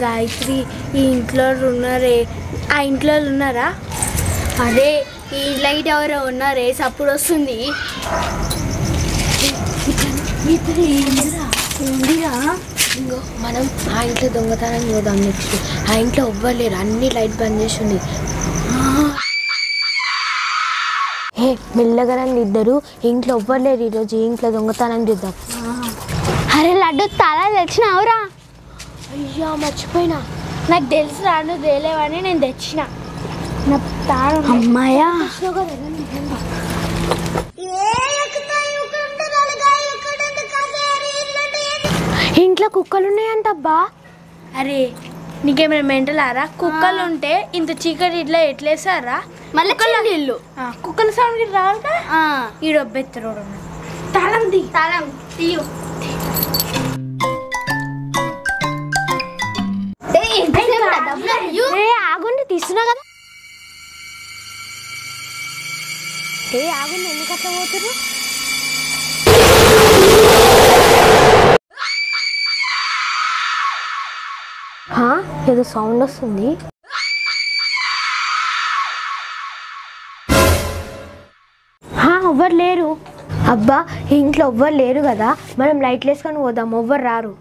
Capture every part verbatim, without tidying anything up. गायत्री इंट्लो उन्नारे आ इंट्लो उन्नारा अरे ई लाइट एवरो उन्नारे सप्पुडु वस्तुंदी మనం ఆ ఇంట్లో దొంగతనం పోదాం నెక్స్ట్ ఆ ఇంట్లో ఎవ్వలేరు అన్ని లైట్ బంద్ చేసి ఉంది ఏ మెల్లగా రండి ఇద్దరు ఇంట్లో ఎవ్వలేరు ఈరోజు ఇంట్లో దొంగతనం చేద్దాం అరే లడ్డు తాళా తెచ్చినావురా అయ్యా మర్చిపోయినా నాకు తెలుసు రాను దేలేవని నేను తెచ్చినా నా తాళం అమ్మాయా ఇంట్లో కుక్కలు ఉన్నాయంట అబ్బా అరే నీకేమైనా మెంటలారా కుక్కలు ఉంటే ఇంత చీకటి ఇట్లా ఎట్లేసారా మళ్ళీ కుక్కలు కుక్కల సౌండ్ రావుగా ఈడొబ్బెత్తరు తాళం తీ తాళం తీయు ఆగుండి తీస్తున్నా కదా ఏ ఆగుండి ఎందుకు అట్లా పోతురు ఏదో సౌండ్ వస్తుంది ఎవ్వరు లేరు అబ్బా ఇంట్లో ఎవ్వరు లేరు కదా మనం లైట్ వేసుకొని పోదాం ఎవ్వరు రారు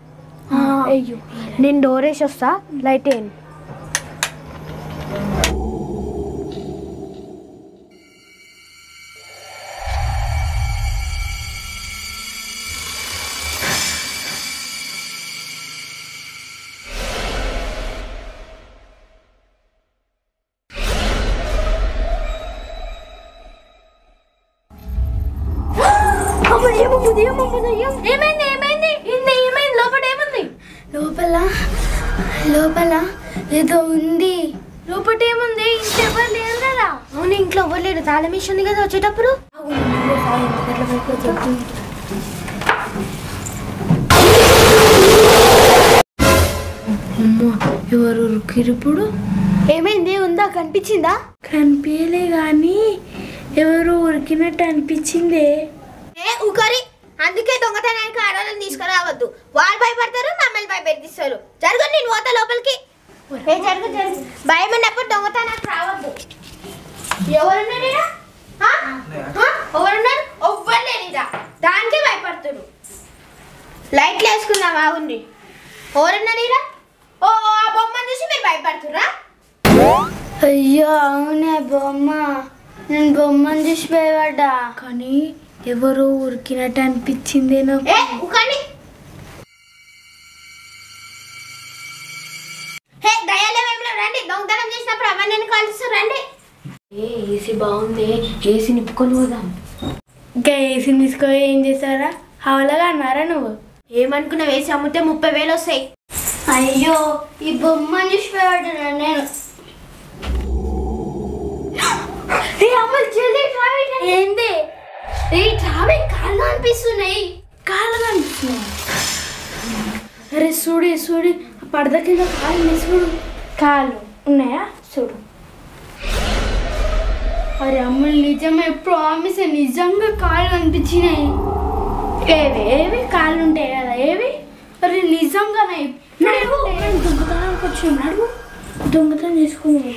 నేను డోర్ వేసి వస్తా లైట్ వేయండి ఇంట్లో ఇవ్వలేదు తాళం వేసింది కదా వచ్చేటప్పుడు ఎవరు ఉరికిరిప్పుడు ఏమైంది ఉందా కనిపించిందా కనిపించలే గాని ఎవరు ఉరికినట్టు అనిపించిందే ఉకరి అందుకే దొంగతనానికి ఆడవాళ్ళని తీసుకురావద్దు వాళ్ళు భయపడతారు మమ్మల్ని భయపెట్టిస్తారు జరుగు నేను పోతా లోపలికి జరుగు జరుగు భయం ఉన్నప్పుడు దొంగతనానికి రావద్దు ఎవరున్నారా ఎవరున్నారు ఎవ్వరు లేనిరా దానికే భయపడుతున్నారు లైట్లు వేసుకుందాం బాగుంది ఎవరున్నారా ఓ ఆ బొమ్మను చూసి మీరు భయపడుతురా అయ్యో అవునే బొమ్మ నేను బొమ్మను చూసి భయపడ్డా కానీ ఎవరో ఉరికినట్టు అనిపించింది నాకు కానీ హే దయాలేవేంలో రండి దొంగతనం చేసినప్పుడు అవన్నీ నేను కాల్చుతాను రండి ఏ ఏసీ బాగుంది ఏసీ నిప్పుకొని పోదాం ఇంకా ఏసీని తీసుకొని ఏం చేశారా హవలగా అన్నారా నువ్వు ఏమనుకున్నావు ఏసీ అమ్మితే ముప్పై వేలు వస్తాయి అయ్యో ఈ బొమ్మను చూసి పోయాడున్నా నేను ఏంది ఈ ట్రావెల్ కాళ్ళు అనిపిస్తున్నాయి కాళ్ళు అనిపిస్తున్నాయి అరే చూడు చూడు పడద కింద కాళ్ళు చూడు కాళ్ళు ఉన్నాయా చూడు అరే అమ్మ నిజమే ప్రామిస్ నిజంగా కాళ్ళు అనిపించినాయి ఏవి ఏవి కాళ్ళు ఉంటాయి కదా ఏవి అరే నిజంగా దొంగతనానికి వచ్చాడు దొంగతనం చేసుకున్నాను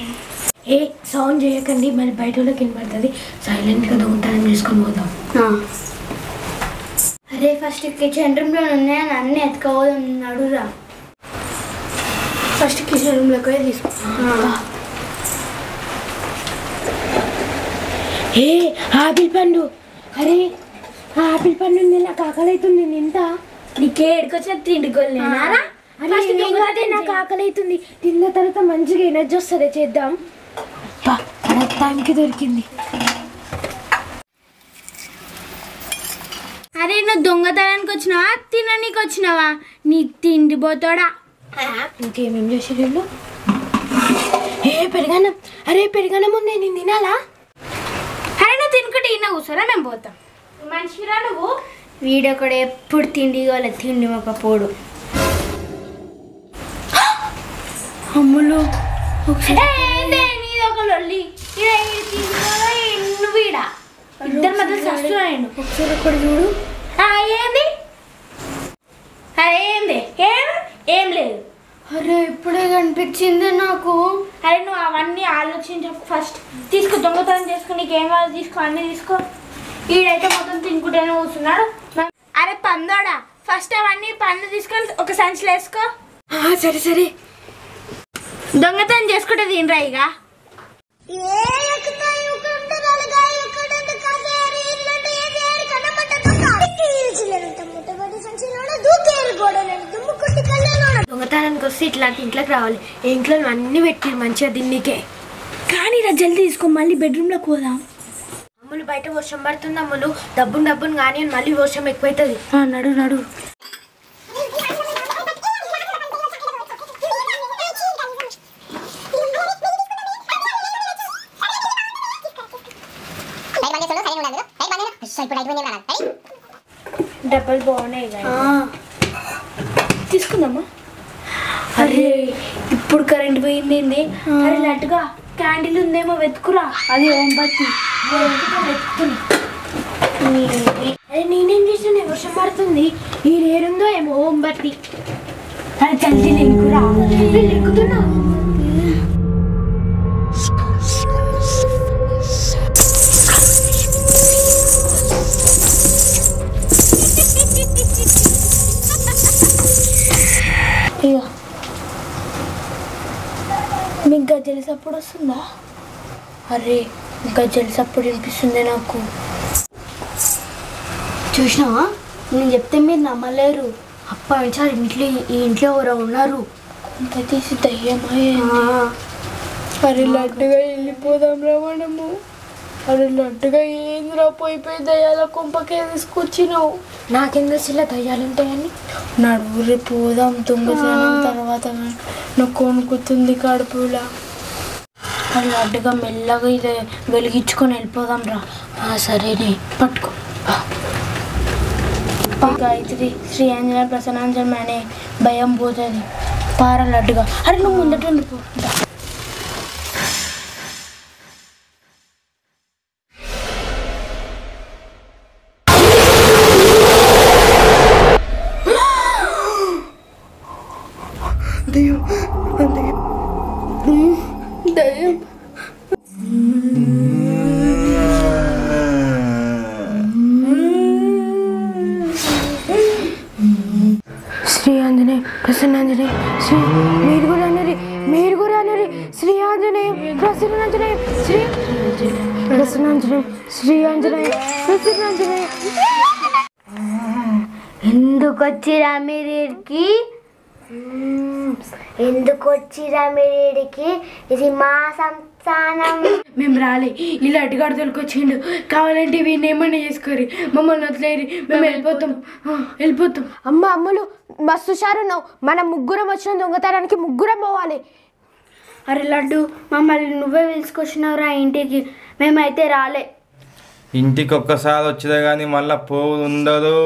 ఏ సౌండ్ చేయకండి మరి బయట వాళ్ళకి కనబడుతుంది సైలెంట్గా దొంగతనం చేసుకొని పోతాం అదే ఫస్ట్ కిచెన్ రూమ్లో ఉన్నాయని అన్నీ ఎత్తుకోవద్దు నడురా ఫస్ట్ కిచెన్ రూమ్లోకి తీసుకుంటా ఏ ఆపిల్ పండు అరే ఆ ఆపిల్ పండు నాకు ఆకలి అవుతుంది నింత నీకే ఎడుకొచ్చిన తిండుకోలేనారా అరే నాకు ఆకలి అవుతుంది తిన్న తర్వాత మంచిగా ఎనర్జీ వస్తుంది చేద్దాం టైంకి దొరికింది అరే నువ్వు దొంగతనానికి వచ్చినావా తిననీకి వచ్చినావా నీ తిండి పోతాడా ఇంకేమేం చేసేళ్ళు ఏ పెరుగన్నం అరే పెరుగన్నం ఉంది నేను తినాలా అరే నువ్వు తినుకుంటే ఇన్న కూర్చోరా మేము పోతాం మనిషిరా నువ్వు వీడియో కూడా ఎప్పుడు తిండి వాళ్ళ తిండి ఒక పోడు అమ్ములు अरे इपड़े कनिपिंचिंदे नाकू अरे नु अवन्नी आलोचिंचु फस्ट तीसुको दोंगतनं चेसुकोनी गेमर्स तीसुको अन्नी तीसुको ఈడైతే మొత్తం తింకుటనే కూర్చున్నాడు. అరే పందోడా ఫస్ట్ అవన్నీ పండ్లు తీసుకొని ఒక సంచిలో వేసుకో. సరే సరే దొంగతనం చేసుకుంటే తినరా ఇక దొంగతనానికి వస్తే ఇట్లాంటి ఇంట్లోకి రావాలి. ఇంట్లో అన్ని పెట్టి మంచిగా దీన్నికే కానీ రా జల్దీ తీసుకో మళ్ళీ బెడ్రూమ్లోకి పోదాం. అమ్ములు బయట వర్షం పడుతుంది. అమ్ములు డబ్బును డబ్బును కానీ మళ్ళీ వర్షం ఎక్కువైతుంది. నడు నడు డబ్బులు బాగున్నాయి తీసుకుందామా. అరే ఇప్పుడు కరెంట్ పోయింది. అరే లట్టుగా క్యాండిల్ ఉందేమో వెతుకురా. అది ఓంబత్తి నేనేం చేసిన వర్షం పడుతుంది. ఈ నేరుందో ఏమో ఓంబత్తి చల్లి నెక్కురా. నెక్కుతున్నా మీకు గజలిసప్పుడు వస్తుందా? అరే గజలిసప్పుడు వినిపిస్తుంది నాకు. చూసినావా నేను చెప్తే మీరు నమ్మలేరు. అప్ప విచారు ఇంట్లో ఈ ఇంట్లో ఎవరో ఉన్నారు. అంత తీసి దయ్యమే. అరే లడ్డుగా వెళ్ళిపోదాం రా మనము. అరే లడ్డుగా ఏంద్రా పోయిపోయి దయ్యాల కొంపకే తీసుకొచ్చినావు. నాకెందు ఇలా దయ్యాలు ఉంటాయని నడు రే పోదాం. దొంగతనం తర్వాత నాకు కొనుక్కుతుంది కడుపులా. అరే లడ్డుగా మెల్లగా ఇది వెలిగించుకొని వెళ్ళిపోదాం రా. సరేనే పట్టుకో. గాయత్రి శ్రీ ఆంజనేయ ప్రసన్నాంజనం అనే భయం పోతుంది. పార లడ్డుగా. అరే నువ్వు ముందట ఉండిపో. శ్రీ ఆంజనేయ ప్రసన్నాంజనేయ శ్రీ మీరు కూడా అన్నారు మీరు కూడా అన్నారు శ్రీ ఆంజనేయ ప్రసన్నాంజనేయ శ్రీ ప్రసన్నాంజనేయ శ్రీ ఆంజనేయ ప్రసన్నాంజనేయ. ఎందుకు వచ్చిరా మీరికి? ఎందుకు వచ్చిరా మీరికి? ఇది మా సంస్థానం. మేము రాలే ఇలా అడ్డుగాడు తొలికొచ్చిండు. కావాలంటే వీడిని ఏమన్నా చేసుకోరు. మమ్మల్ని వదిలేరు. మేము వెళ్ళిపోతాం వెళ్ళిపోతాం. అమ్మ అమ్ములు మస్తు షారున్నావు. మనం ముగ్గురం వచ్చిన దొంగతనానికి ముగ్గురం పోవాలి. అరే లడ్డు మమ్మల్ని నువ్వే పిలుచుకొచ్చినావు రా ఇంటికి. మేమైతే రాలే. ఇంటికి ఒక్కసారి వచ్చిందే కానీ మళ్ళీ పోదు ఉండదు.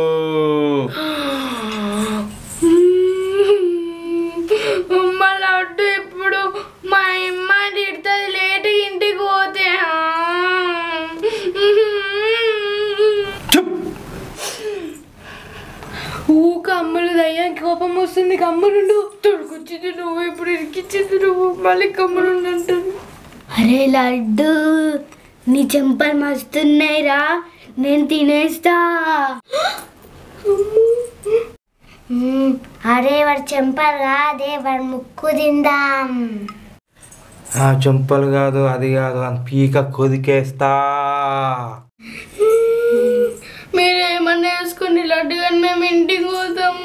కమ్మలు దయ్యా కోపం వస్తుంది. కమ్మలుండు తొడుకొచ్చింది నువ్వు ఇప్పుడు ఇరికిచ్చింది నువ్వు మళ్ళీ కమ్మలుండు అంటాను. అరే లడ్డు నీ చెంపలు మస్తున్నాయి రా. నేను తినేస్తా. అరే వాడు చెంపలు కాదే వాడు ముక్కు తిందాం. ఆ చెంపలు కాదు అది కాదు అని పీక కొదికేస్తా. మీరేమన్నా వేసుకోండి లడ్డుగా మేము ఇంటికి పోతాం.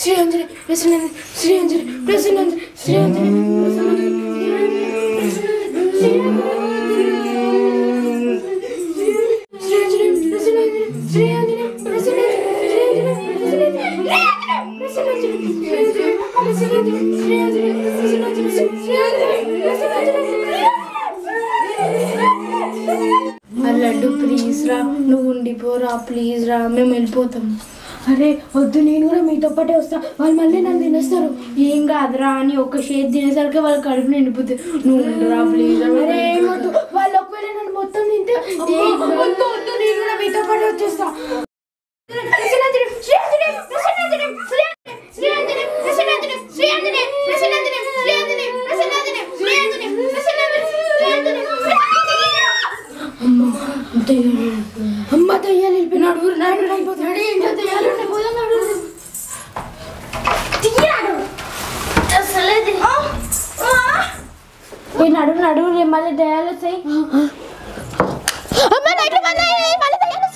శ్రీ ఆంజనేయ ప్రసన్నాంజనేయ శ్రీ ఆంజనేయ ప్రసన్నాంజనేయ శ్రీ ఆంజనేయ. లడ్డు ప్లీజ్ రా నువ్వు ఉండిపోరా. ప్లీజ్ రా మేము వెళ్ళిపోతాం. అరే వద్దు నేను కూడా మీతో పాటే వస్తా. వాళ్ళు మళ్ళీ నన్ను తినేస్తారు. ఏం కాదురా అని ఒక షేర్ తినేసరికి వాళ్ళ కడుపు నిండిపోతుంది. నువ్వు ఉండరా ప్లీజ్. అరే వద్దు వాళ్ళు ఒకవేళ నన్ను మొత్తం తింటే వద్దు వద్దు నేను కూడా మీతో పాటే వచ్చేస్తా. अम्मा नडू नडू रे माले दयाल सही अम्मा लाइट बंद है माले दयाल